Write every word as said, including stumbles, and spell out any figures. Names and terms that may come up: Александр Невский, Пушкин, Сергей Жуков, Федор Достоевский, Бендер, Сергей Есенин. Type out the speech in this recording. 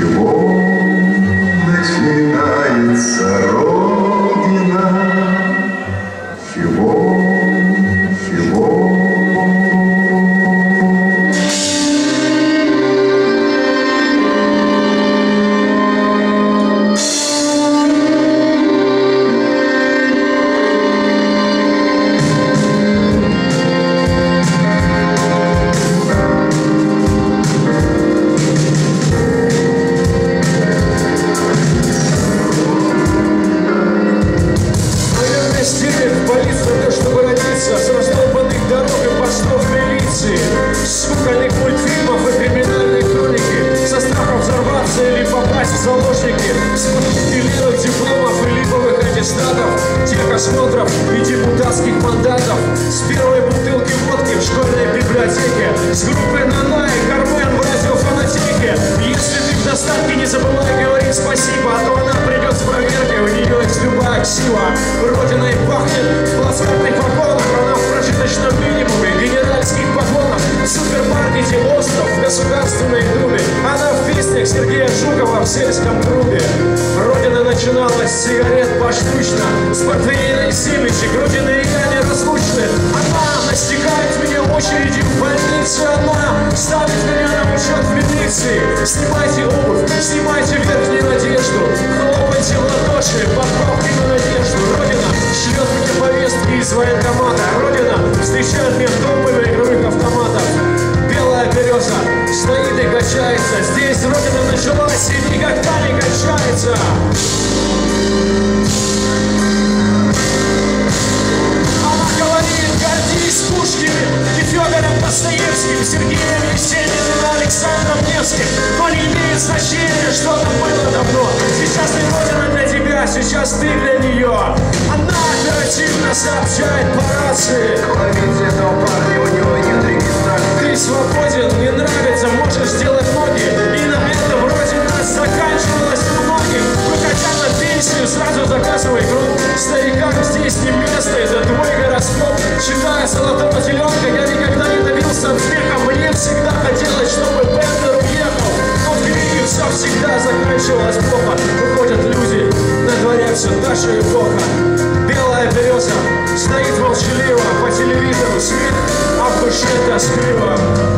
чего начинается Родина? Чего? Чего? Сергея Жукова в сельском клубе. Родина начиналась с сигарет поштучно, с портфелей и семечки, грудины и я неразлучны. Она настигает меня очереди в больнице, она ставит меня на учет в милиции. Снимайте обувь, снимайте верхнюю одежду, хлопайте ладоши, поправьте на надежду. Родина шлет мне повестки из военкомата, Родина встречает меня в дом и игровых автоматов. Береза стоит и качается, здесь Родина началась и никогда не качается. Она говорит: гордись Пушкиным и Федором Достоевским, Сергеем Есениным и Александром Невским. Но не имеет значения, что там было давно. Сейчас ты Родина для тебя, сейчас ты для нее. Она оперативно сообщает по рации: ловите этого парня, у него нет регистратора. Ты свободен, не нравится, можешь сделать ноги. И на это вроде нас заканчивалось у многих. Выходя на пенсию, сразу заказывай грудь. Старикам здесь не место, это твой гороскоп. Считая золотого теленка, я никогда не добился успеха. Мне всегда хотелось, чтобы Бендер уехал. Но в книге все всегда заканчивалось плохо. Выходят люди, на дворе все наша эпоха. Белая береза стоит молчаливо, по телевизору свет, а в душе тоскливо.